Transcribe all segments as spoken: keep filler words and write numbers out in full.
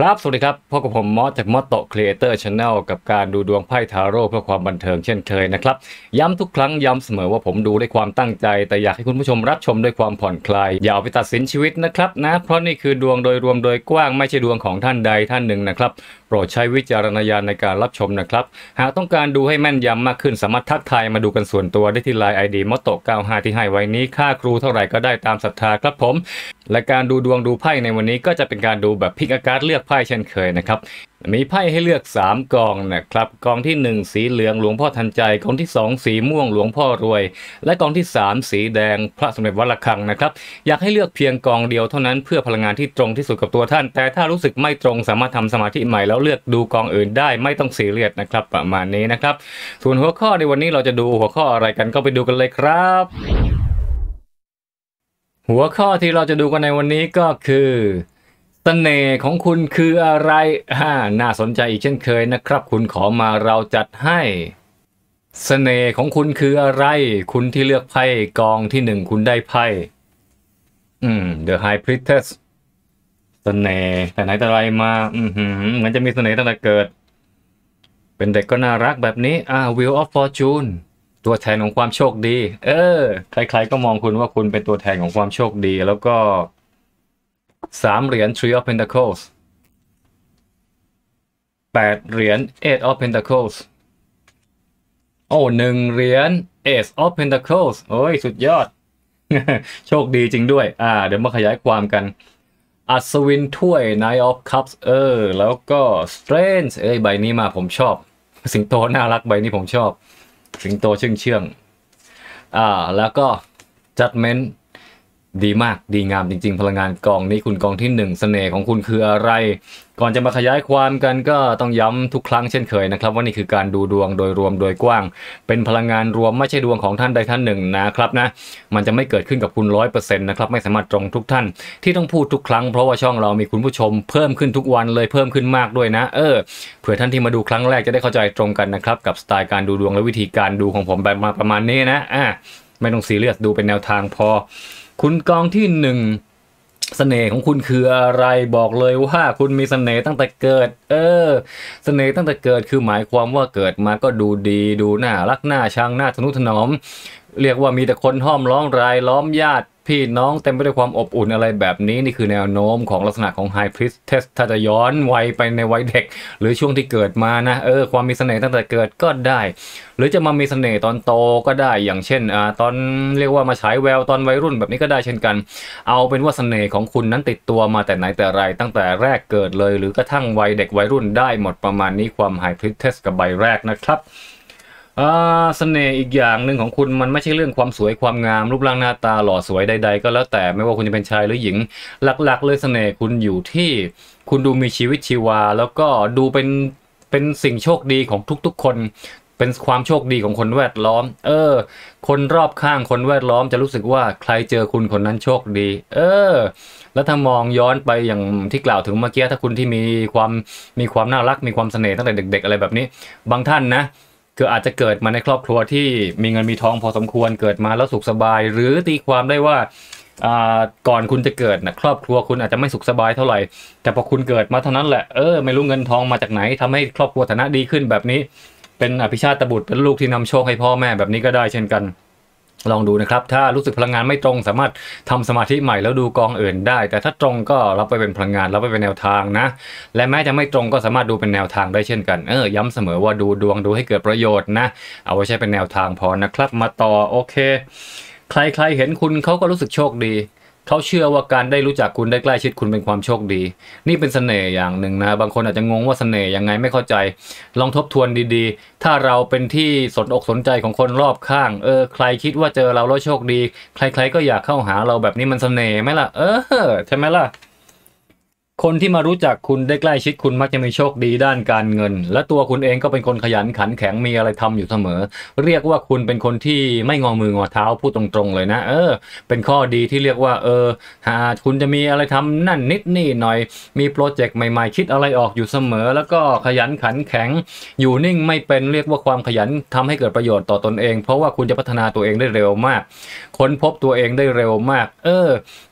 ครับสวัสดีครับพบกับผมมอสจากมอสโตครีเอเตอร์ชาแนลกับการดูดวงไพ่ทาโร่เพื่อความบันเทิงเช่นเคยนะครับย้ำทุกครั้งย้ำเสมอว่าผมดูด้วยความตั้งใจแต่อยากให้คุณผู้ชมรับชมด้วยความผ่อนคลายอย่าเอาไปตัดสินชีวิตนะครับนะเพราะนี่คือดวงโดยรวมโดยกว้างไม่ใช่ดวงของท่านใดท่านหนึ่งนะครับโปรดใช้วิจารณญาณในการรับชมนะครับหากต้องการดูให้แม่นยำมากขึ้นสามารถทักทายมาดูกันส่วนตัวได้ที่ ไลน์ ไอ ดี มอสโตเก้าห้าที่ให้ไว้นี้ค่าครูเท่าไหร่ก็ได้ตามศรัทธาครับผมและการดูดวงดูไพ่ในวันนี้ก็จะเป็นการดูแบบพิกอาการ์ดเลือกไพ่เช่นเคยนะครับมีไพ่ให้เลือกสามกองนะครับกองที่หนึ่งสีเหลืองหลวงพ่อทันใจกองที่สองสีม่วงหลวงพ่อรวยและกองที่สามสีแดงพระสมเด็จวัดระฆังนะครับอยากให้เลือกเพียงกองเดียวเท่านั้นเพื่อพลังงานที่ตรงที่สุดกับตัวท่านแต่ถ้ารู้สึกไม่ตรงสามารถทำสมาธิใหม่แล้วเลือกดูกองอื่นได้ไม่ต้องซีเรียสนะครับประมาณนี้นะครับส่วนหัวข้อในวันนี้เราจะดูหัวข้ออะไรกันก็ไปดูกันเลยครับหัวข้อที่เราจะดูกันในวันนี้ก็คือเสน่ห์ของคุณคืออะไรฮ่าน่าสนใจอีกเช่นเคยนะครับคุณขอมาเราจัดให้เสน่ห์ของคุณคืออะไรคุณที่เลือกไพ่กองที่หนึ่งคุณได้ไพ่อืม The High Priestess เสน่ห์แต่ไหนแต่ไรมาอืมเหมือนจะมีเสน่ห์ตั้งแต่เกิดเป็นเด็กก็น่ารักแบบนี้อ่า Wheel of Fortune ตัวแทนของความโชคดีเออใครๆก็มองคุณว่าคุณเป็นตัวแทนของความโชคดีแล้วก็สามเหรียญ Three of Pentacles แปดเหรียญ Eight of Pentacles โอ้หนึ่งเหรียญ Ace of Pentacles โอ้ยสุดยอด โชคดีจริงด้วยอ่าเดี๋ยวมาขยายความกันอัศวินถ้วย Nine of Cups เออแล้วก็ Strange เอ้ยใบนี้มาผมชอบสิงโตน่ารักใบนี้ผมชอบสิงโตเชื่องเชื่องอ่าแล้วก็ Judgmentดีมากดีงามจริงๆพลังงานกองนี้คุณกองที่หนึ่งเสน่ห์ของคุณคืออะไรก่อนจะมาขยายความกันก็ต้องย้ำทุกครั้งเช่นเคยนะครับว่านี่คือการดูดวงโดยรวมโดยกว้างเป็นพลังงานรวมไม่ใช่ดวงของท่านใดท่านหนึ่งนะครับนะมันจะไม่เกิดขึ้นกับคุณ ร้อยเปอร์เซ็นต์ นะครับไม่สามารถตรงทุกท่านที่ต้องพูดทุกครั้งเพราะว่าช่องเรามีคุณผู้ชมเพิ่มขึ้นทุกวันเลยเพิ่มขึ้นมากด้วยนะเออเผื่อท่านที่มาดูครั้งแรกจะได้เข้าใจตรงกันนะครับกับสไตล์การดูดวงและวิธีการดูของผมแบบมาประมาณนี้นะอ่ะไม่ต้องซีเรียสดูเป็นแนวทางพอคุณกองที่หนึ่งเสน่ห์ของคุณคืออะไรบอกเลยว่าคุณมีเสน่ห์ตั้งแต่เกิดเออเสน่ห์ตั้งแต่เกิดคือหมายความว่าเกิดมาก็ดูดีดูน่ารักน่าชังน่าทนุถนอมเรียกว่ามีแต่คนห้อมล้อมรายล้อมญาติพี่น้องเต็มไปด้วยความอบอุ่นอะไรแบบนี้นี่คือแนวโน้มของลักษณะของ High Priestess ถ้าจะย้อนวัยไปในวัยเด็กหรือช่วงที่เกิดมานะเออความมีเสน่ห์ตั้งแต่เกิดก็ได้หรือจะมามีเสน่ห์ตอนโตก็ได้อย่างเช่นอ่าตอนเรียกว่ามาฉายแววตอนวัยรุ่นแบบนี้ก็ได้เช่นกันเอาเป็นว่าเสน่ห์ของคุณนั้นติดตัวมาแต่ไหนแต่ไรตั้งแต่แรกเกิดเลยหรือกระทั่งวัยเด็กวัยรุ่นได้หมดประมาณนี้ความ High Priestess กับใบแรกนะครับอ่าเสน่ห์อีกอย่างหนึ่งของคุณมันไม่ใช่เรื่องความสวยความงามรูปร่างหน้าตาหล่อสวยใดๆก็แล้วแต่ไม่ว่าคุณจะเป็นชายหรือหญิงหลักๆเลยเสน่ห์คุณอยู่ที่คุณดูมีชีวิตชีวาแล้วก็ดูเป็นเป็นสิ่งโชคดีของทุกๆคนเป็นความโชคดีของคนแวดล้อมเออคนรอบข้างคนแวดล้อมจะรู้สึกว่าใครเจอคุณคนนั้นโชคดีเออแล้วถ้ามองย้อนไปอย่างที่กล่าวถึงเมื่อกี้ถ้าคุณที่มีความมีความน่ารักมีความเสน่ห์ตั้งแต่เด็กๆอะไรแบบนี้บางท่านนะคืออาจจะเกิดมาในครอบครัวที่มีเงินมีทองพอสมควรเกิดมาแล้วสุขสบายหรือตีความได้ว่าก่อนคุณจะเกิดนะครอบครัวคุณอาจจะไม่สุขสบายเท่าไหร่แต่พอคุณเกิดมาเท่านั้นแหละเออไม่รู้เงินทองมาจากไหนทำให้ครอบครัวฐานะดีขึ้นแบบนี้เป็นอภิชาติบุตรเป็นลูกที่นำโชคให้พ่อแม่แบบนี้ก็ได้เช่นกันลองดูนะครับถ้ารู้สึกพลังงานไม่ตรงสามารถทำสมาธิใหม่แล้วดูกองอื่นได้แต่ถ้าตรงก็รับไปเป็นพลังงานรับไปเป็นแนวทางนะและแม้จะไม่ตรงก็สามารถดูเป็นแนวทางได้เช่นกันเออย้ำเสมอว่าดูดวงดูให้เกิดประโยชน์นะเอาไว้ใช้เป็นแนวทางพอนะครับมาต่อโอเคใครๆเห็นคุณเขาก็รู้สึกโชคดีเขาเชื่อว่าการได้รู้จักคุณได้ใกล้ชิดคุณเป็นความโชคดีนี่เป็นเสน่ห์อย่างหนึ่งนะบางคนอาจจะงงว่าเสน่ห์ยังไงไม่เข้าใจลองทบทวนดีๆถ้าเราเป็นที่สนอกสนใจของคนรอบข้างเออใครคิดว่าเจอเราแล้วโชคดีใครๆก็อยากเข้าหาเราแบบนี้มันเสน่ห์ไหมล่ะเออใช่ไหมล่ะคนที่มารู้จักคุณได้ใกล้ชิดคุณมักจะมีโชคดีด้านการเงินและตัวคุณเองก็เป็นคนขยันขันแข็งมีอะไรทำอยู่เสมอเรียกว่าคุณเป็นคนที่ไม่งอมืองอเท้าพูดตรงๆเลยนะเออเป็นข้อดีที่เรียกว่าเออหาคุณจะมีอะไรทำนั่นนิดนี่หน่อยมีโปรเจกต์ใหม่ๆคิดอะไรออกอยู่เสมอแล้วก็ขยันขันแข็งอยู่นิ่งไม่เป็นเรียกว่าความขยันทำให้เกิดประโยชน์ต่อตนเองเพราะว่าคุณจะพัฒนาตัวเองได้เร็วมากค้นพบตัวเองได้เร็วมากเออ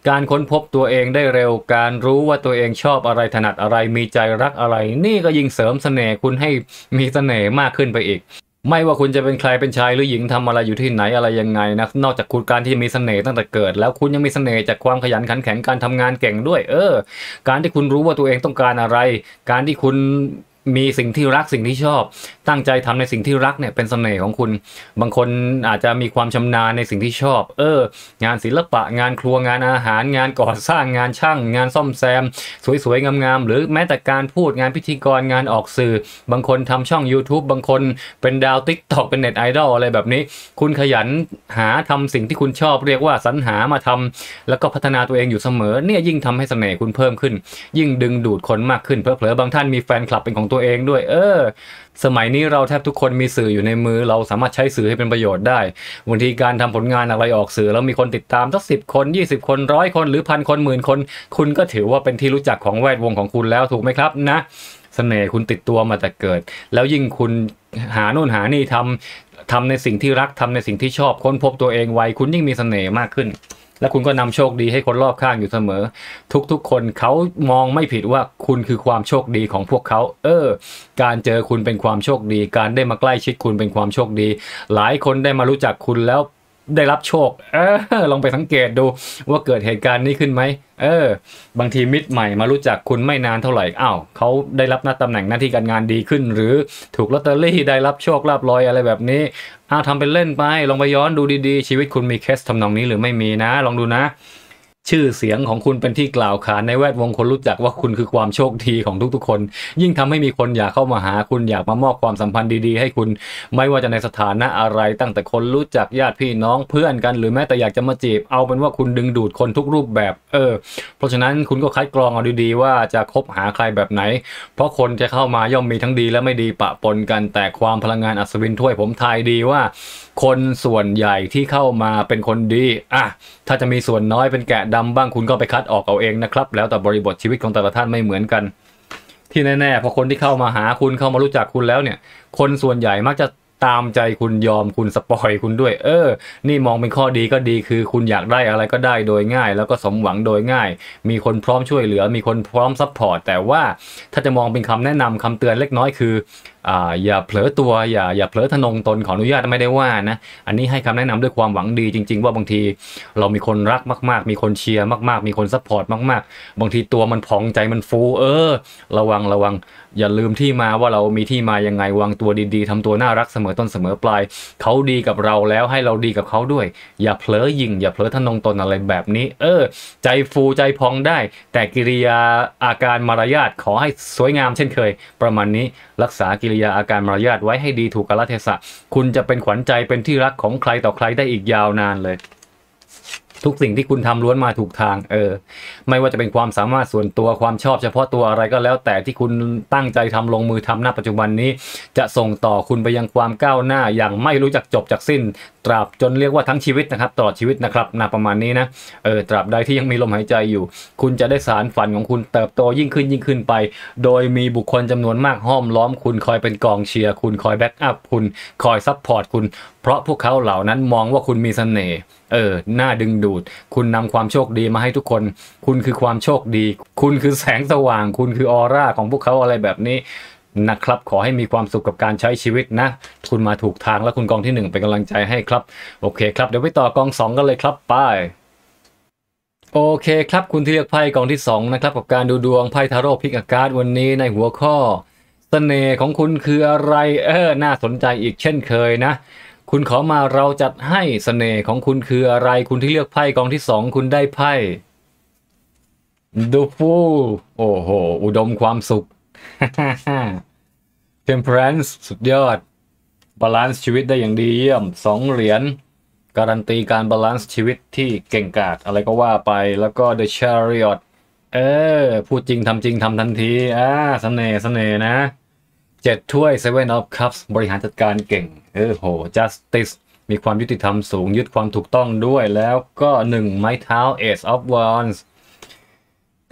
การค้นพบตัวเองได้เร็วการรู้ว่าตัวเอง ชอบอะไรถนัดอะไรมีใจรักอะไรนี่ก็ยิ่งเสริมเสน่ห์คุณให้มีเสน่ห์มากขึ้นไปอีกไม่ว่าคุณจะเป็นใครเป็นชายหรือหญิงทำอะไรอยู่ที่ไหนอะไรยังไงนะนอกจากคุณการที่มีเสน่ห์ตั้งแต่เกิดแล้วคุณยังมีเสน่ห์จากความขยันขันแข็งการทำงานเก่งด้วยเออการที่คุณรู้ว่าตัวเองต้องการอะไรการที่คุณมีสิ่งที่รักสิ่งที่ชอบตั้งใจทำในสิ่งที่รักเนี่ยเป็นเสน่ห์ของคุณบางคนอาจจะมีความชำนาญในสิ่งที่ชอบเอองานศิลปะงานครัวงานอาหารงานก่อสร้างงานช่างงานซ่อมแซมสวยๆงามๆหรือแม้แต่การพูดงานพิธีกรงานออกสื่อบางคนทำช่อง ยูทูบ บางคนเป็นดาว ติ๊กต็อก เป็นเน็ตไอดอลอะไรแบบนี้คุณขยันหาทำสิ่งที่คุณชอบเรียกว่าสรรหามาทำแล้วก็พัฒนาตัวเองอยู่เสมอเนี่ยยิ่งทำให้เสน่ห์คุณเพิ่มขึ้นยิ่งดึงดูดคนมากขึ้นเผลอๆบางท่านมีแฟนคลับเป็นของตัวเองด้วยเออสมัยนี้เราแทบทุกคนมีสื่ออยู่ในมือเราสามารถใช้สื่อให้เป็นประโยชน์ได้บางทีการทำผลงานอะไรออกสื่อแล้วมีคนติดตามสักสิบคนยี่สิบคนร้อยคนหรือพันคนหมื่นคนคุณก็ถือว่าเป็นที่รู้จักของแวดวงของคุณแล้วถูกไหมครับนะเสน่ห์คุณติดตัวมาแต่เกิดแล้วยิ่งคุณหาโน่นหานี่ทำทำในสิ่งที่รักทำในสิ่งที่ชอบค้นพบตัวเองไวคุณยิ่งมีเสน่ห์มากขึ้นและคุณก็นำโชคดีให้คนรอบข้างอยู่เสมอทุกๆคนเขามองไม่ผิดว่าคุณคือความโชคดีของพวกเขาเออการเจอคุณเป็นความโชคดีการได้มาใกล้ชิดคุณเป็นความโชคดีหลายคนได้มารู้จักคุณแล้วได้รับโชคเออลองไปสังเกตดูว่าเกิดเหตุการณ์นี้ขึ้นไหมเออบางทีมิตรใหม่มารู้จักคุณไม่นานเท่าไหร่อ้าวเขาได้รับหน้าตำแหน่งหน้าที่การงานดีขึ้นหรือถูกลอตเตอรี่ได้รับโชคลาภลอยอะไรแบบนี้อ้าวทำเป็นเล่นไปลองไปย้อนดูดีๆชีวิตคุณมีเคสทำนองนี้หรือไม่มีนะลองดูนะชื่อเสียงของคุณเป็นที่กล่าวขานในแวดวงคนรู้จักว่าคุณคือความโชคดีของทุกๆคนยิ่งทำให้มีคนอยากเข้ามาหาคุณอยากมามอบความสัมพันธ์ดีๆให้คุณไม่ว่าจะในสถานะอะไรตั้งแต่คนรู้จักญาติพี่น้องเพื่อนกันหรือแม้แต่อยากจะมาจีบเอาเป็นว่าคุณดึงดูดคนทุกรูปแบบเออเพราะฉะนั้นคุณก็คัดกรองเอาดีๆว่าจะคบหาใครแบบไหนเพราะคนจะเข้ามาย่อมมีทั้งดีและไม่ดีปะปนกันแต่ความพลังงานอัศวินถ้วยผมทายดีว่าคนส่วนใหญ่ที่เข้ามาเป็นคนดีอ่ะถ้าจะมีส่วนน้อยเป็นแกะดำบ้างคุณก็ไปคัดออกเอาเองนะครับแล้วแต่บริบทชีวิตของแต่ละท่านไม่เหมือนกันที่แน่ๆพอคนที่เข้ามาหาคุณเข้ามารู้จักคุณแล้วเนี่ยคนส่วนใหญ่มักจะตามใจคุณยอมคุณสปอยคุณด้วยเออนี่มองเป็นข้อดีก็ดีคือคุณอยากได้อะไรก็ได้โดยง่ายแล้วก็สมหวังโดยง่ายมีคนพร้อมช่วยเหลือมีคนพร้อมซัพพอร์ตแต่ว่าถ้าจะมองเป็นคำแนะนำคำเตือนเล็กน้อยคืออ่าอย่าเผลอตัวอย่าอย่าเผลอทะนงตนขออนุญาตไม่ได้ว่านะอันนี้ให้คำแนะนำด้วยความหวังดีจริงๆว่าบางทีเรามีคนรักมากๆมีคนเชียร์มากๆมีคนซัพพอร์ตมากๆบางทีตัวมันพองใจมันฟูเออระวังระวังอย่าลืมที่มาว่าเรามีที่มายังไงวางตัวดีๆทำตัวน่ารักเสมอต้นเสมอปลายเขาดีกับเราแล้วให้เราดีกับเขาด้วยอย่าเผลอหยิ่งอย่าเผลอทะนงตนอะไรแบบนี้เออใจฟูใจพองได้แต่กิริยาอาการมารยาทขอให้สวยงามเช่นเคยประมาณนี้รักษากิริยาอาการมารยาทไว้ให้ดีถูกกาลเทศะคุณจะเป็นขวัญใจเป็นที่รักของใครต่อใครได้อีกยาวนานเลยทุกสิ่งที่คุณทำล้วนมาถูกทางเออไม่ว่าจะเป็นความสามารถส่วนตัวความชอบเฉพาะตัวอะไรก็แล้วแต่ที่คุณตั้งใจทำลงมือทำณปัจจุบันนี้จะส่งต่อคุณไปยังความก้าวหน้าอย่างไม่รู้จักจบจากสิ้นตราบจนเรียกว่าทั้งชีวิตนะครับตลอดชีวิตนะครับนะประมาณนี้นะเออตราบใดที่ยังมีลมหายใจอยู่คุณจะได้สารฝันของคุณเติบโตยิ่งขึ้นยิ่งขึ้นไปโดยมีบุคคลจำนวนมากห้อมล้อมคุณคอยเป็นกองเชียร์คุณคอยแบ็กอัพคุณคอยซัพพอร์ตคุณเพราะพวกเขาเหล่านั้นมองว่าคุณมีเสน่ห์เออหน้าดึงดูดคุณนำความโชคดีมาให้ทุกคนคุณคือความโชคดีคุณคือแสงสว่างคุณคือออร่าของพวกเขาอะไรแบบนี้นะครับขอให้มีความสุขกับการใช้ชีวิตนะคุณมาถูกทางและคุณกองที่หนึ่งเป็นกำลังใจให้ครับโอเคครับเดี๋ยวไปต่อกองสองกันเลยครับไปโอเคครับคุณที่เลือกไพ่กองที่สองนะครับกับการดูดวงไพ่ทาโร่พิกอาการ์ดวันนี้ในหัวข้อเสน่ห์ของคุณคืออะไรเออน่าสนใจอีกเช่นเคยนะคุณขอมาเราจัดให้เสน่ห์ของคุณคืออะไรคุณที่เลือกไพ่กองที่สองคุณได้ไพ่ดูฟูโอ้โหอุดมความสุข Temperance สุดยอดบาลานซ์ชีวิตได้อย่างดีเยี่ยมสองเหรียญการันตีการบาลานซ์ชีวิตที่เก่งกาจอะไรก็ว่าไปแล้วก็ The Chariot เออพูดจริงทำจริงทำทันทีอ่าเสน่ห์เสน่ห์นะเจ็ดถ้วย เซเว่นออฟคัพส์ บริหารจัดการเก่งเออโห จัสติส มีความยุติธรรมสูงยึดความถูกต้องด้วยแล้วก็หนึ่งไม้เท้า เอซออฟวอนด์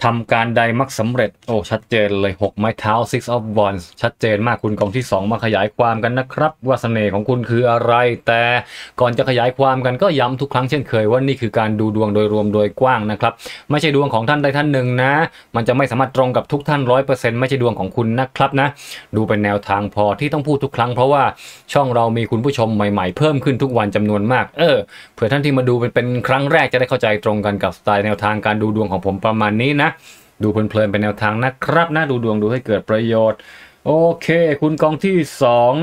ส ทำการใดมักสำเร็จโอ้ชัดเจนเลยหกไม้เท้า six of wands ชัดเจนมากคุณกองที่สองมาขยายความกันนะครับว่าเสน่ห์ของคุณคืออะไรแต่ก่อนจะขยายความกันก็ย้ำทุกครั้งเช่นเคยว่านี่คือการดูดวงโดยรวมโดยกว้างนะครับไม่ใช่ดวงของท่านใดท่านหนึ่งนะมันจะไม่สามารถตรงกับทุกท่าน ร้อยเปอร์เซ็นต์ ไม่ใช่ดวงของคุณนะครับนะดูเป็นแนวทางพอที่ต้องพูดทุกครั้งเพราะว่าช่องเรามีคุณผู้ชมใหม่ๆเพิ่มขึ้นทุกวันจำนวนมากเออเผื่อท่านที่มาดูเป็นครั้งแรกจะได้เข้าใจตรงกันกับสไตล์แนวทางการดูดวงของผมประมาณนี้นะดูเพลินๆเป็นแนวทางนะครับนะดูดวงดูให้เกิดประโยชน์โอเคคุณกองที่สอง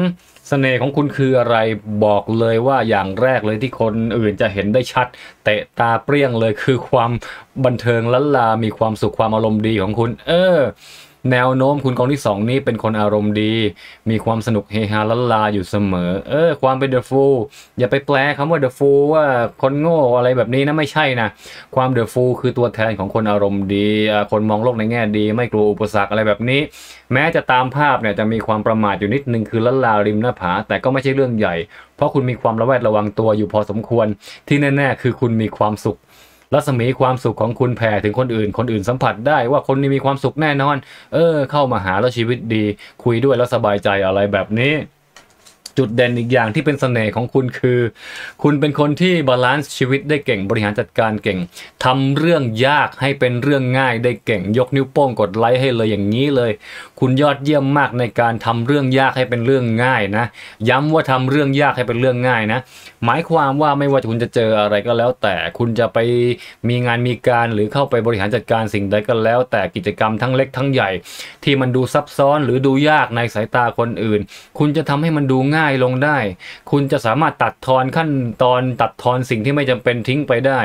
เสน่ห์ของคุณคืออะไรบอกเลยว่าอย่างแรกเลยที่คนอื่นจะเห็นได้ชัดเตะตาเปรี้ยงเลยคือความบันเทิงล้านลามีความสุขความอารมณ์ดีของคุณเออแนวโน้มคุณกองที่สองนี้เป็นคนอารมณ์ดีมีความสนุกเฮฮาล้านลาอยู่เสมอเออความเป็น The Fool อย่าไปแปลคำว่า The Fool ว่าคนโง่อะไรแบบนี้นะไม่ใช่นะความ The Fool คือตัวแทนของคนอารมณ์ดีคนมองโลกในแง่ดีไม่กลัวอุปสรรคอะไรแบบนี้แม้จะตามภาพเนี่ยจะมีความประมาทอยู่นิดนึงคือล้านลาริมหน้าผาแต่ก็ไม่ใช่เรื่องใหญ่เพราะคุณมีความระแวดระวังตัวอยู่พอสมควรที่แน่ๆคือคุณมีความสุขรัศมีความสุขของคุณแผ่ถึงคนอื่นคนอื่นสัมผัสได้ว่าคนนี้มีความสุขแน่นอนเออเข้ามาหาแล้วชีวิตดีคุยด้วยแล้วสบายใจอะไรแบบนี้จุดเด่นอีกอย่างที่เป็นเสน่ห์ของคุณคือคุณเป็นคนที่บาลานซ์ชีวิตได้เก่งบริหารจัดการเก่งทำเรื่องยากให้เป็นเรื่องง่ายได้เก่งยกนิ้วโป้งกดไลค์ให้เลยอย่างนี้เลยคุณยอดเยี่ยมมากในการทำเรื่องยากให้เป็นเรื่องง่ายนะย้ำว่าทำเรื่องยากให้เป็นเรื่องง่ายนะหมายความว่าไม่ว่าคุณจะเจออะไรก็แล้วแต่คุณจะไปมีงานมีการหรือเข้าไปบริหารจัดการสิ่งใดก็แล้วแต่กิจกรรมทั้งเล็กทั้งใหญ่ที่มันดูซับซ้อนหรือดูยากในสายตาคนอื่นคุณจะทำให้มันดูง่ายลงได้คุณจะสามารถตัดทอนขั้นตอนตัดทอนสิ่งที่ไม่จำเป็นทิ้งไปได้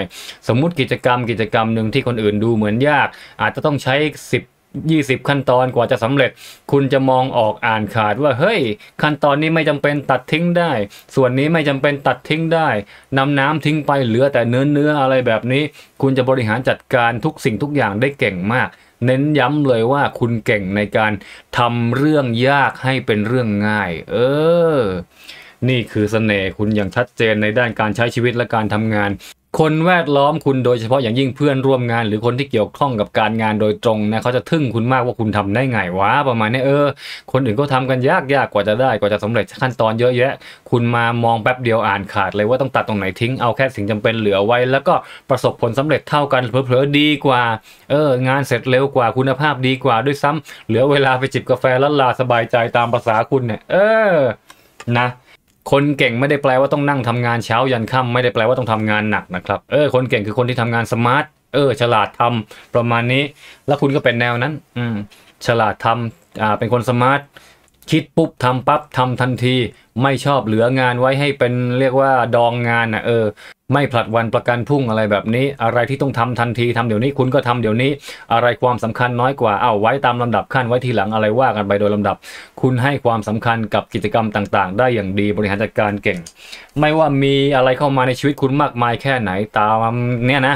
สมมุติกิจกรรมกิจกรรมหนึ่งที่คนอื่นดูเหมือนยากอาจจะต้องใช้สิบ ยี่สิบขั้นตอนกว่าจะสำเร็จคุณจะมองออกอ่านขาดว่าเฮ้ยขั้นตอนนี้ไม่จำเป็นตัดทิ้งได้ส่วนนี้ไม่จำเป็นตัดทิ้งได้นำน้ำทิ้งไปเหลือแต่เนื้อเนื้ออะไรแบบนี้คุณจะบริหารจัดการทุกสิ่งทุกอย่างได้เก่งมากเน้นย้ำเลยว่าคุณเก่งในการทำเรื่องยากให้เป็นเรื่องง่ายเออนี่คือเสน่ห์คุณอย่างชัดเจนในด้านการใช้ชีวิตและการทำงานคนแวดล้อมคุณโดยเฉพาะอย่างยิ่งเพื่อนร่วมงานหรือคนที่เกี่ยวข้องกับการงานโดยตรงนะเขาจะทึ่งคุณมากว่าคุณทำได้ไงวะประมาณนี้เออคนอื่นก็ทำกันยากยากกว่าจะได้กว่าจะสำเร็จขั้นตอนเยอะแยะคุณมามองแป๊บเดียวอ่านขาดเลยว่าต้องตัดตรงไหนทิ้งเอาแค่สิ่งจำเป็นเหลือไว้แล้วก็ประสบผลสำเร็จเท่ากันเผลอๆดีกว่าเอองานเสร็จเร็วกว่าคุณภาพดีกว่าด้วยซ้ำเหลือเวลาไปจิบกาแฟล้านลาสบายใจตามภาษาคุณเนี่ยเออนะคนเก่งไม่ได้แปลว่าต้องนั่งทำงานเช้ายันค่ำไม่ได้แปลว่าต้องทำงานหนักนะครับเออคนเก่งคือคนที่ทำงานสมาร์ทเออฉลาดทำประมาณนี้แล้วคุณก็เป็นแนวนั้นอืมฉลาดทำอ่าเป็นคนสมาร์ทคิดปุ๊บทำปั๊บทำทันทีไม่ชอบเหลืองานไว้ให้เป็นเรียกว่าดองงานนะเออไม่ผลัดวันประกันพรุ่งอะไรแบบนี้อะไรที่ต้องทำทันทีทำเดี๋ยวนี้คุณก็ทำเดี๋ยวนี้อะไรความสำคัญน้อยกว่าเอาไว้ตามลำดับขั้นไว้ทีหลังอะไรว่ากันไปโดยลำดับคุณให้ความสำคัญกับกิจกรรมต่างๆได้อย่างดีบริหารจัดการเก่งไม่ว่ามีอะไรเข้ามาในชีวิตคุณมากมายแค่ไหนตามเนี่ยนะ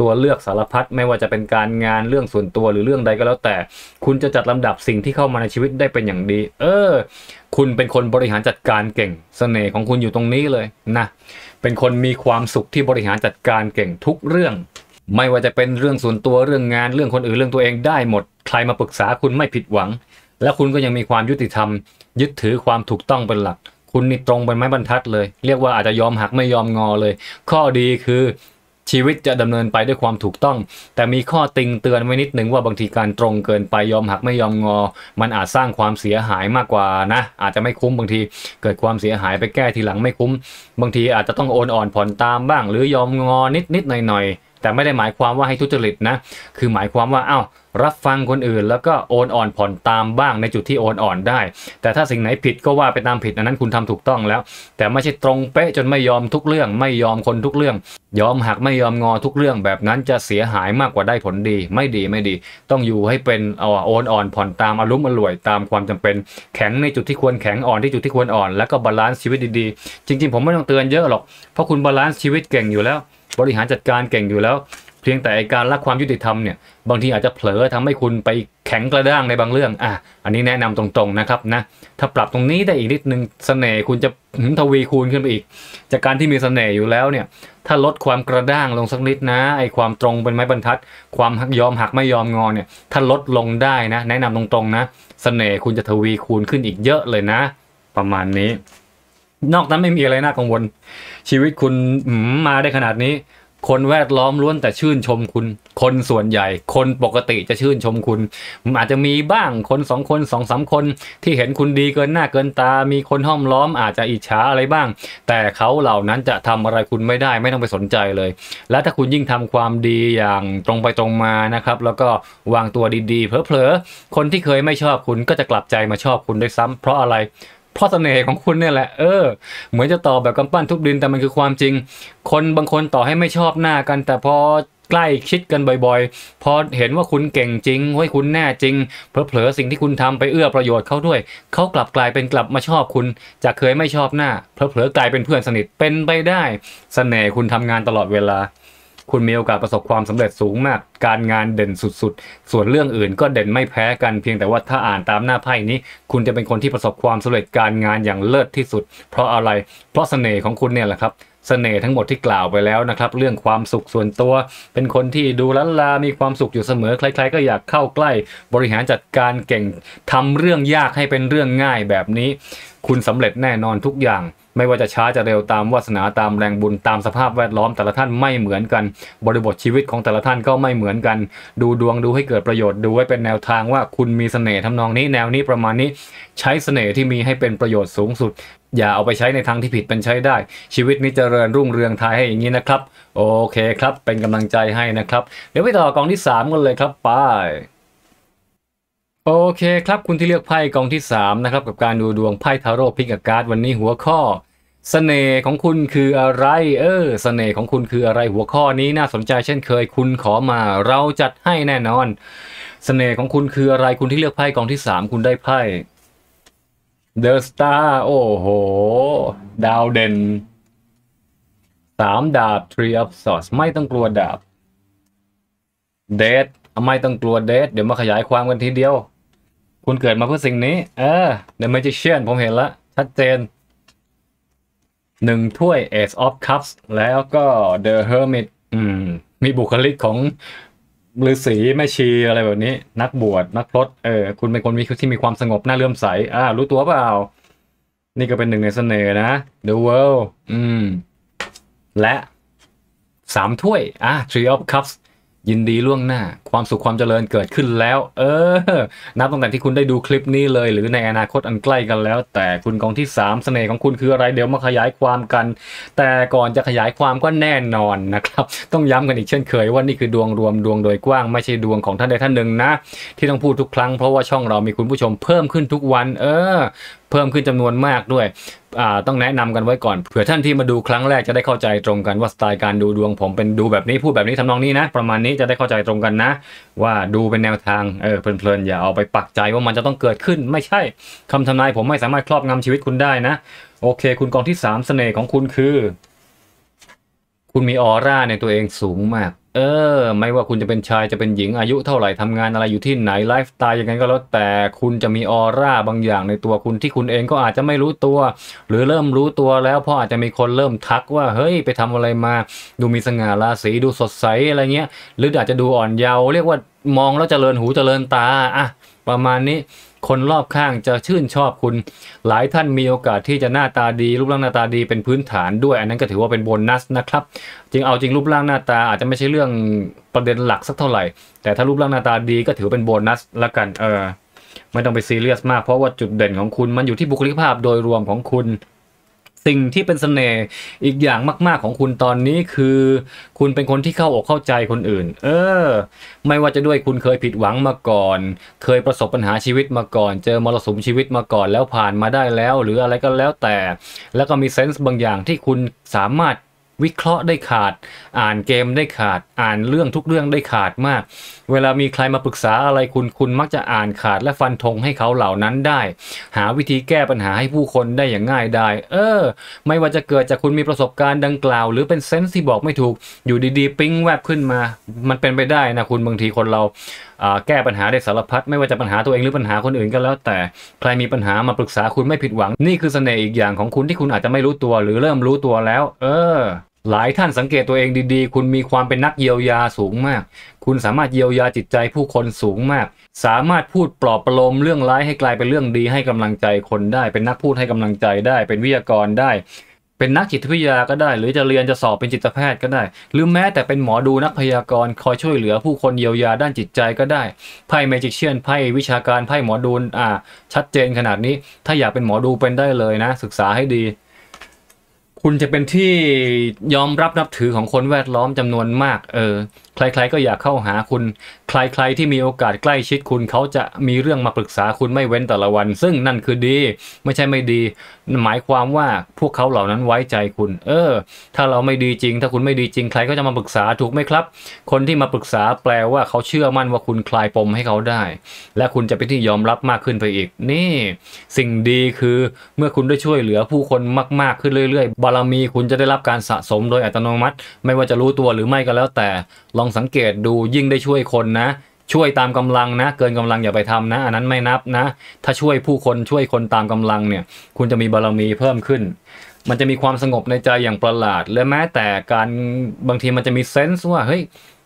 ตัวเลือกสารพัดไม่ว่าจะเป็นการงานเรื่องส่วนตัวหรือเรื่องใดก็แล้วแต่คุณจะจัดลำดับสิ่งที่เข้ามาในชีวิตได้เป็นอย่างดีเออคุณเป็นคนบริหารจัดการเก่งเสน่ห์ของคุณอยู่ตรงนี้เลยนะเป็นคนมีความสุขที่บริหารจัดการเก่งทุกเรื่องไม่ว่าจะเป็นเรื่องส่วนตัวเรื่องงานเรื่องคนอื่นเรื่องตัวเองได้หมดใครมาปรึกษาคุณไม่ผิดหวังและคุณก็ยังมีความยุติธรรมยึดถือความถูกต้องเป็นหลักคุณนี่ตรงเป็นไม้บรรทัดเลยเรียกว่าอาจจะยอมหักไม่ยอมงอเลยข้อดีคือชีวิตจะดำเนินไปด้วยความถูกต้องแต่มีข้อติงเตือนไว้นิดหนึ่งว่าบางทีการตรงเกินไปยอมหักไม่ยอมงอมันอาจสร้างความเสียหายมากกว่านะอาจจะไม่คุ้มบางทีเกิดความเสียหายไปแก้ทีหลังไม่คุ้มบางทีอาจจะต้องโอนอ่อนผ่อนตามบ้างหรือยอมงอนิดนิดหน่อยหน่อยแต่ไม่ได้หมายความว่าให้ทุจริตนะคือหมายความว่าอ้าวรับฟังคนอื่นแล้วก็โอนอ่อนผ่อนตามบ้างในจุดที่โอนอ่อนได้แต่ถ้าสิ่งไหนผิดก็ว่าไปตามผิดอันนั้นคุณทำถูกต้องแล้วแต่ไม่ใช่ตรงเป๊ะจนไม่ยอมทุกเรื่องไม่ยอมคนทุกเรื่องยอมหักไม่ยอมงอทุกเรื่องแบบนั้นจะเสียหายมากกว่าได้ผลดีไม่ดีไม่ดีต้องอยู่ให้เป็นเอาโอนอ่อนผ่อนตามอารมณ์อร่วยตามความจำเป็นแข็งในจุดที่ควรแข็งอ่อนที่จุดที่ควรอ่อนแล้วก็บาลานซ์ชีวิตดีๆจริงๆผมไม่ต้องเตือนเยอะหรอกเพราะคุณบาลานซ์ชีวิตเก่งอยู่แล้วบริหารจัดการเก่งอยู่แล้ว เพียงแต่การรักความยุติธรรมเนี่ยบางทีอาจจะเผลอทำให้คุณไปแข็งกระด้างในบางเรื่องอ่ะอันนี้แนะนำตรงๆนะครับนะถ้าปรับตรงนี้ได้อีกนิดนึงเสน่ห์คุณจะทวีคูณขึ้นไปอีกจากการที่มีเสน่ห์อยู่แล้วเนี่ยถ้าลดความกระด้างลงสักนิดนะไอความตรงเป็นไม้บรรทัดความยอมหักไม่ยอมงอเนี่ยถ้าลดลงได้นะแนะนำตรงๆนะเสน่ห์คุณจะทวีคูณขึ้นอีกเยอะเลยนะประมาณนี้นอกนั้นไม่มีอะไรน่ากังวลชีวิตคุณมาได้ขนาดนี้คนแวดล้อมล้วนแต่ชื่นชมคุณคนส่วนใหญ่คนปกติจะชื่นชมคุณอาจจะมีบ้างคนสองคนสองสามคนที่เห็นคุณดีเกินหน้าเกินตามีคนห้อมล้อมอาจจะอิจฉาอะไรบ้างแต่เขาเหล่านั้นจะทำอะไรคุณไม่ได้ไม่ต้องไปสนใจเลยและถ้าคุณยิ่งทำความดีอย่างตรงไปตรงมานะครับแล้วก็วางตัวดีๆเผลอๆคนที่เคยไม่ชอบคุณก็จะกลับใจมาชอบคุณด้วยซ้ำเพราะอะไรเพราะเสน่ห์ของคุณเนี่ยแหละเออเหมือนจะต่อแบบกำปั้นทุบดินแต่มันคือความจริงคนบางคนต่อให้ไม่ชอบหน้ากันแต่พอใกล้ชิดกันบ่อยๆพอเห็นว่าคุณเก่งจริงว่าคุณแน่จริงเผลอๆสิ่งที่คุณทำไปเอื้อประโยชน์เขาด้วยเขากลับกลายเป็นกลับมาชอบคุณจากเคยไม่ชอบหน้าเผลอๆกลายเป็นเพื่อนสนิทเป็นไปได้เสน่ห์คุณทำงานตลอดเวลาคุณมีโอกาสประสบความสำเร็จสูงมากการงานเด่นสุดๆส่วนเรื่องอื่นก็เด่นไม่แพ้กันเพียงแต่ว่าถ้าอ่านตามหน้าไพ่นี้คุณจะเป็นคนที่ประสบความสำเร็จการงานอย่างเลิศที่สุดเพราะอะไรเพราะเสน่ห์ของคุณเนี่ยแหละครับเสน่ห์ทั้งหมดที่กล่าวไปแล้วนะครับเรื่องความสุขส่วนตัวเป็นคนที่ดูล้านลามีความสุขอยู่เสมอใครๆก็อยากเข้าใกล้บริหารจัดการเก่งทำเรื่องยากให้เป็นเรื่องง่ายแบบนี้คุณสำเร็จแน่นอนทุกอย่างไม่ว่าจะช้าจะเร็วตามวาสนาตามแรงบุญตามสภาพแวดล้อมแต่ละท่านไม่เหมือนกันบริบทชีวิตของแต่ละท่านก็ไม่เหมือนกันดูดวงดูให้เกิดประโยชน์ดูไว้เป็นแนวทางว่าคุณมีเสน่ห์ทำนองนี้แนวนี้ประมาณนี้ใช้เสน่ห์ที่มีให้เป็นประโยชน์สูงสุดอย่าเอาไปใช้ในทางที่ผิดเป็นใช้ได้ชีวิตนี้เจริญรุ่งเรืองท้ายให้อย่างนี้นะครับโอเคครับเป็นกำลังใจให้นะครับเดี๋ยวไปต่อกองที่สามกันเลยครับไปโอเคครับคุณที่เลือกไพ่กองที่สามนะครับกับการดูดวงไพ่ทาโร่พิกกับการ์ดวันนี้หัวข้อเสน่ห์ของคุณคืออะไรเออเสน่ห์ของคุณคืออะไรหัวข้อนี้น่าสนใจเช่นเคยคุณขอมาเราจัดให้แน่นอนเสน่ห์ของคุณคืออะไรคุณที่เลือกไพ่กองที่สามคุณได้ไพ่ The Star โอ้โหดาวเด่นสามดาบ Three of Swords ไม่ต้องกลัวดาบ Death ไม่ต้องกลัว Death เดี๋ยวมาขยายความกันทีเดียวคุณเกิดมาเพื่อสิ่งนี้เออ The Magician ผมเห็นละชัดเจนหนึ่งถ้วย Ace of Cups แล้วก็ The Hermit อืมมีบุคลิกของฤาษีแม่ชีอะไรแบบนี้นักบวชนักพรตเออคุณเป็นคนมีที่มีความสงบน่าเลื่อมใสอ่ารู้ตัวเปล่านี่ก็เป็นหนึ่งในเสน่ห์นะ The World อืมและสามถ้วยอ่ะ Three of Cupsยินดีล่วงหน้าความสุขความเจริญเกิดขึ้นแล้วเออนับตั้งแต่ที่คุณได้ดูคลิปนี้เลยหรือในอนาคตอันใกล้กันแล้วแต่คุณกองที่สามเสน่ห์ของคุณคืออะไรเดี๋ยวมาขยายความกันแต่ก่อนจะขยายความก็แน่นอนนะครับต้องย้ำกันอีกเช่นเคยว่านี่คือดวงรวมดวงโดยกว้างไม่ใช่ดวงของท่านใดท่านหนึ่งนะที่ต้องพูดทุกครั้งเพราะว่าช่องเรามีคุณผู้ชมเพิ่มขึ้นทุกวันเออเพิ่มขึ้นจำนวนมากด้วยต้องแนะนำกันไว้ก่อนเผื่อท่านที่มาดูครั้งแรกจะได้เข้าใจตรงกันว่าสไตล์การดูดวงผมเป็นดูแบบนี้พูดแบบนี้ทำนองนี้นะประมาณนี้จะได้เข้าใจตรงกันนะว่าดูเป็นแนวทางเออเพลินๆอย่าเอาไปปักใจว่ามันจะต้องเกิดขึ้นไม่ใช่คำทำนายผมไม่สามารถครอบงำชีวิตคุณได้นะโอเคคุณกองที่สามเสน่ห์ของคุณคือคุณมีออร่าในตัวเองสูงมากเออไม่ว่าคุณจะเป็นชายจะเป็นหญิงอายุเท่าไหร่ทำงานอะไรอยู่ที่ไหนไลฟ์สไตล์ยังไงก็แล้วแต่คุณจะมีออร่าบางอย่างในตัวคุณที่คุณเองก็อาจจะไม่รู้ตัวหรือเริ่มรู้ตัวแล้วเพราะอาจจะมีคนเริ่มทักว่าเฮ้ยไปทำอะไรมาดูมีสง่าราศีดูสดใสอะไรเงี้ยหรืออาจจะดูอ่อนเยาว์เรียกว่ามองแล้วเจริญหูเจริญตาอะประมาณนี้คนรอบข้างจะชื่นชอบคุณหลายท่านมีโอกาสที่จะหน้าตาดีรูปร่างหน้าตาดีเป็นพื้นฐานด้วยอันนั้นก็ถือว่าเป็นโบนัสนะครับจริงเอาจริงรูปร่างหน้าตาอาจจะไม่ใช่เรื่องประเด็นหลักสักเท่าไหร่แต่ถ้ารูปร่างหน้าตาดีก็ถือเป็นโบนัสละกันเออไม่ต้องไปซีเรียสมากเพราะว่าจุดเด่นของคุณมันอยู่ที่บุคลิกภาพโดยรวมของคุณสิ่งที่เป็นเสน่ห์อีกอย่างมากๆของคุณตอนนี้คือคุณเป็นคนที่เข้าอกเข้าใจคนอื่นเออไม่ว่าจะด้วยคุณเคยผิดหวังมาก่อนเคยประสบปัญหาชีวิตมาก่อนเจอมรสุมชีวิตมาก่อนแล้วผ่านมาได้แล้วหรืออะไรก็แล้วแต่แล้วก็มีเซนส์บางอย่างที่คุณสามารถ วิเคราะห์ได้ขาดอ่านเกมได้ขาดอ่านเรื่องทุกเรื่องได้ขาดมากเวลามีใครมาปรึกษาอะไรคุณคุณมักจะอ่านขาดและฟันธงให้เขาเหล่านั้นได้หาวิธีแก้ปัญหาให้ผู้คนได้อย่างง่ายดายเออไม่ว่าจะเกิดจากคุณมีประสบการณ์ดังกล่าวหรือเป็นเซนส์ที่บอกไม่ถูกอยู่ดีๆปิ๊งแวบขึ้นมามันเป็นไปได้นะคุณบางทีคนเราแก้ปัญหาได้สารพัดไม่ว่าจะปัญหาตัวเองหรือปัญหาคนอื่นก็แล้วแต่ใครมีปัญหามาปรึกษาคุณไม่ผิดหวังนี่คือเสน่ห์อีกอย่างของคุณที่คุณอาจจะไม่รู้ตัวหรือเริ่มรู้ตัวแล้วเออหลายท่านสังเกตตัวเองดีๆคุณมีความเป็นนักเยียวยาสูงมากคุณสามารถเยียวยาจิตใจผู้คนสูงมากสามารถพูดปลอบประโลมเรื่องร้ายให้กลายเป็นเรื่องดีให้กำลังใจคนได้เป็นนักพูดให้กำลังใจได้เป็นวิทยากรได้เป็นนักจิตวิทยาก็ได้หรือจะเรียนจะสอบเป็นจิตแพทย์ก็ได้หรือแม้แต่เป็นหมอดูนักพยากรณ์คอยช่วยเหลือผู้คนเยียวยาด้านจิตใจก็ได้ไพ่แมจิเชียนไพ่วิชาการไพ่หมอดูอ่าชัดเจนขนาดนี้ถ้าอยากเป็นหมอดูเป็นได้เลยนะศึกษาให้ดีคุณจะเป็นที่ยอมรับนับถือของคนแวดล้อมจำนวนมากเออใครๆก็อยากเข้าหาคุณใครๆที่มีโอกาสใกล้ชิดคุณเขาจะมีเรื่องมาปรึกษาคุณไม่เว้นแต่ละวันซึ่งนั่นคือดีไม่ใช่ไม่ดีหมายความว่าพวกเขาเหล่านั้นไว้ใจคุณเออถ้าเราไม่ดีจริงถ้าคุณไม่ดีจริงใครก็จะมาปรึกษาถูกไหมครับคนที่มาปรึกษาแปลว่าเขาเชื่อมั่นว่าคุณคลายปมให้เขาได้และคุณจะเป็นที่ยอมรับมากขึ้นไปอีกนี่สิ่งดีคือเมื่อคุณได้ช่วยเหลือผู้คนมากๆขึ้นเรื่อยๆบารมีคุณจะได้รับการสะสมโดยอัตโนมัติไม่ว่าจะรู้ตัวหรือไม่ก็แล้วแต่ลองสังเกตดูยิ่งได้ช่วยคนนะช่วยตามกำลังนะเกินกำลังอย่าไปทำนะอันนั้นไม่นับนะถ้าช่วยผู้คนช่วยคนตามกำลังเนี่ยคุณจะมีบารมีเพิ่มขึ้นมันจะมีความสงบในใจอย่างประหลาดและแม้แต่การบางทีมันจะมีเซนส์ว่าเฮ้ย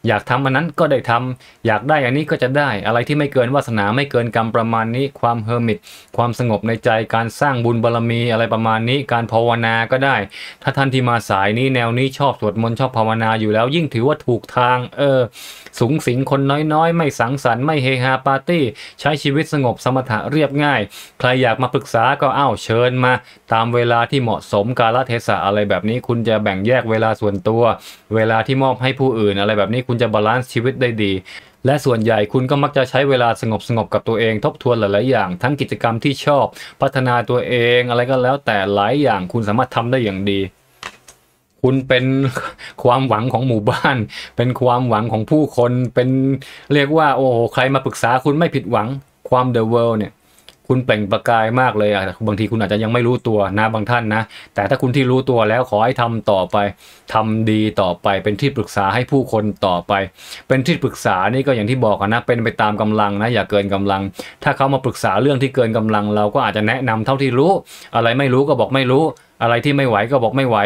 อยากทำอันนั้นก็ได้ทำอยากได้อันนี้ก็จะได้อะไรที่ไม่เกินวาสนาไม่เกินกรรมประมาณนี้ความเฮอร์มิตความสงบในใจการสร้างบุญบารมีอะไรประมาณนี้การภาวนาก็ได้ถ้าท่านที่มาสายนี้แนวนี้ชอบสวดมนต์ชอบภาวนาอยู่แล้วยิ่งถือว่าถูกทางเออสุงสิงคนน้อยๆไม่สังสรรค์ไม่เฮฮาปาร์ตี้ใช้ชีวิตสงบสมถะเรียบง่ายใครอยากมาปรึกษาก็อ้าวเชิญมาตามเวลาที่เหมาะสมกาลเทศะอะไรแบบนี้คุณจะแบ่งแยกเวลาส่วนตัวเวลาที่มอบให้ผู้อื่นอะไรแบบนี้คุณจะบาลานซ์ชีวิตได้ดีและส่วนใหญ่คุณก็มักจะใช้เวลาสงบสงบกับตัวเองทบทวนหลายๆอย่างทั้งกิจกรรมที่ชอบพัฒนาตัวเองอะไรก็แล้วแต่หลายอย่างคุณสามารถทำได้อย่างดีคุณเป็นความหวังของหมู่บ้านเป็นความหวังของผู้คนเป็นเรียกว่าโอ้ใครมาปรึกษาคุณไม่ผิดหวังความเดอะเวิลด์เนี่ยคุณเปล่งประกายมากเลยอ่ะบางทีคุณอาจจะยังไม่รู้ตัวนะบางท่านนะแต่ถ้าคุณที่รู้ตัวแล้วขอให้ทำต่อไปทำดีต่อไปเป็นที่ปรึกษาให้ผู้คนต่อไปเป็นที่ปรึกษานี่ก็อย่างที่บอกนะเป็นไปตามกำลังนะอย่าเกินกำลังถ้าเขามาปรึกษาเรื่องที่เกินกำลังเราก็อาจจะแนะนำเท่าที่รู้อะไรไม่รู้ก็บอกไม่รู้อะไรที่ไม่ไหวก็บอกไม่ไหว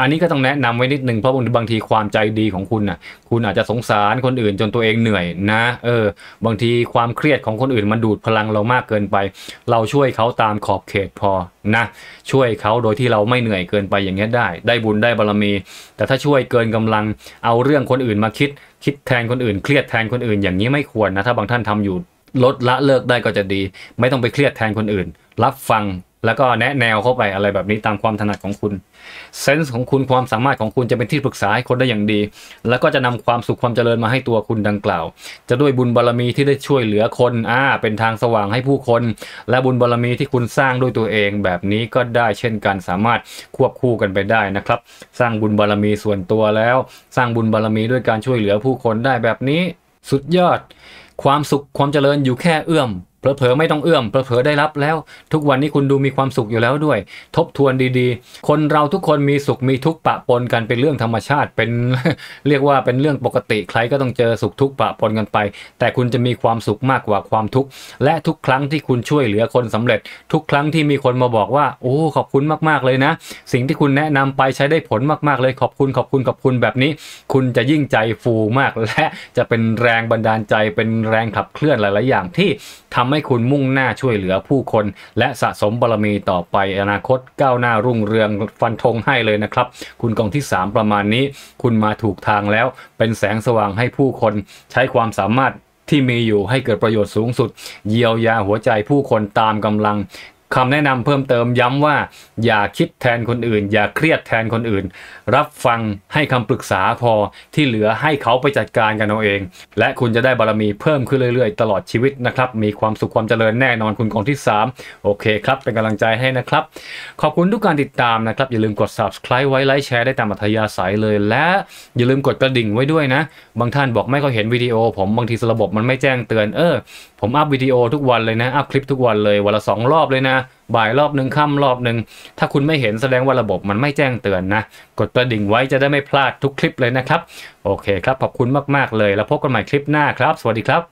อันนี้ก็ต้องแนะนำไว้นิดนึงเพราะบางทีความใจดีของคุณน่ะคุณอาจจะสงสารคนอื่นจนตัวเองเหนื่อยนะเออบางทีความเครียดของคนอื่นมันดูดพลังเรามากเกินไปเราช่วยเขาตามขอบเขตพอนะช่วยเขาโดยที่เราไม่เหนื่อยเกินไปอย่างนี้ได้ได้บุญได้บารมีแต่ถ้าช่วยเกินกำลังเอาเรื่องคนอื่นมาคิดคิดแทนคนอื่นเครียดแทนคนอื่นอย่างนี้ไม่ควรนะถ้าบางท่านทำอยู่ลดละเลิกได้ก็จะดีไม่ต้องไปเครียดแทนคนอื่นรับฟังแล้วก็แนะแนวเข้าไปอะไรแบบนี้ตามความถนัดของคุณเซนส์ของคุณความสามารถของคุณจะเป็นที่ปรึกษาให้คนได้อย่างดีแล้วก็จะนำความสุขความเจริญมาให้ตัวคุณดังกล่าวจะด้วยบุญบารมีที่ได้ช่วยเหลือคนอ่าเป็นทางสว่างให้ผู้คนและบุญบารมีที่คุณสร้างด้วยตัวเองแบบนี้ก็ได้เช่นกันสามารถควบคู่กันไปได้นะครับสร้างบุญบารมีส่วนตัวแล้วสร้างบุญบารมีด้วยการช่วยเหลือผู้คนได้แบบนี้สุดยอดความสุขความเจริญอยู่แค่เอื้อมเผลอๆไม่ต้องเอื้อมเผลอๆได้รับแล้วทุกวันนี้คุณดูมีความสุขอยู่แล้วด้วยทบทวนดีๆคนเราทุกคนมีสุขมีทุกข์ปะปนกันเป็นเรื่องธรรมชาติเป็นเรียกว่าเป็นเรื่องปกติใครก็ต้องเจอสุขทุกข์ปะปนกันไปแต่คุณจะมีความสุขมากกว่าความทุกข์และทุกครั้งที่คุณช่วยเหลือคนสำเร็จทุกครั้งที่มีคนมาบอกว่าโอ้ขอบคุณมากๆเลยนะสิ่งที่คุณแนะนำไปใช้ได้ผลมากๆเลยขอบคุณขอบคุณขอบคุณแบบนี้คุณจะยิ่งใจฟูมากและจะเป็นแรงบันดาลใจเป็นแรงขับเคลื่อนหลายๆอย่างที่ทำให้คุณมุ่งหน้าช่วยเหลือผู้คนและสะสมบารมีต่อไปอนาคตก้าวหน้ารุ่งเรืองฟันธงให้เลยนะครับคุณกองที่สามประมาณนี้คุณมาถูกทางแล้วเป็นแสงสว่างให้ผู้คนใช้ความสามารถที่มีอยู่ให้เกิดประโยชน์สูงสุดเยียวยาหัวใจผู้คนตามกำลัง คำแนะนำเพิ่มเติมย้ำว่าอย่าคิดแทนคนอื่นอย่าเครียดแทนคนอื่นรับฟังให้คำปรึกษาพอที่เหลือให้เขาไปจัดการกันเอาเองและคุณจะได้บารมีเพิ่มขึ้นเรื่อยๆตลอดชีวิตนะครับมีความสุขความเจริญแน่นอนคุณกองที่สามโอเคครับเป็นกำลังใจให้นะครับขอบคุณทุกการติดตามนะครับอย่าลืมกด ซับสไครบ์ ไว้ไลค์แชร์ได้ตามอัธยาศัยเลยและอย่าลืมกดกระดิ่งไว้ด้วยนะบางท่านบอกไม่ค่อยเห็นวิดีโอผมบางทีระบบมันไม่แจ้งเตือนเออผมอัพวิดีโอทุกวันเลยนะอัพคลิปทุกวันเลยวันละสองรอบเลยนะบ่ายรอบหนึ่งค่ำรอบหนึ่งถ้าคุณไม่เห็นแสดงว่าระบบมันไม่แจ้งเตือนนะกดกระดิ่งไว้จะได้ไม่พลาดทุกคลิปเลยนะครับโอเคครับขอบคุณมากๆเลยแล้วพบกันใหม่คลิปหน้าครับสวัสดีครับ